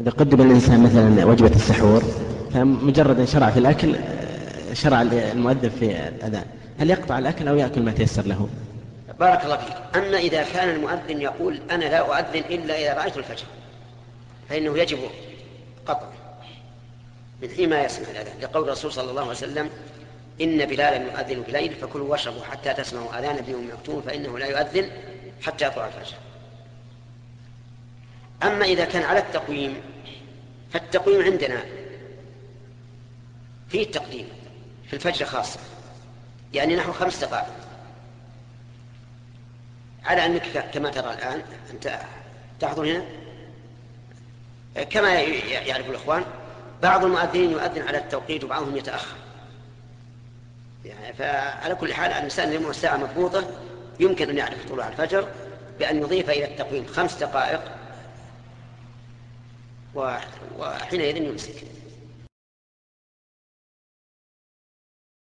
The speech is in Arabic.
إذا قدم الإنسان مثلا وجبة السحور فمجرد أن شرع في الأكل شرع المؤذن في الأذان، هل يقطع الأكل أو يأكل ما تيسر له؟ بارك الله فيك. أما إذا كان المؤذن يقول أنا لا أؤذن إلا إذا رأيت الفجر فإنه يجب قطع من حين ما يسمع الأذان، لقول الرسول صلى الله عليه وسلم إن بلالا يؤذن بليل فكلوا واشربوا حتى تسمعوا آذان ابن أم مكتوم فإنه لا يؤذن حتى يطلع الفجر. أما إذا كان على التقويم فالتقويم عندنا فيه التقديم في الفجر خاصة، يعني نحو 5 دقائق، على أنك كما ترى الآن أنت تحضر هنا كما يعرف الإخوان بعض المؤذنين يؤذن على التوقيت وبعضهم يتأخر، يعني فعلى كل حال الإنسان يمر ساعة مضبوطة يمكن أن يعرف طلوع الفجر بأن يضيف إلى التقويم 5 دقائق وحينئذ يمسك.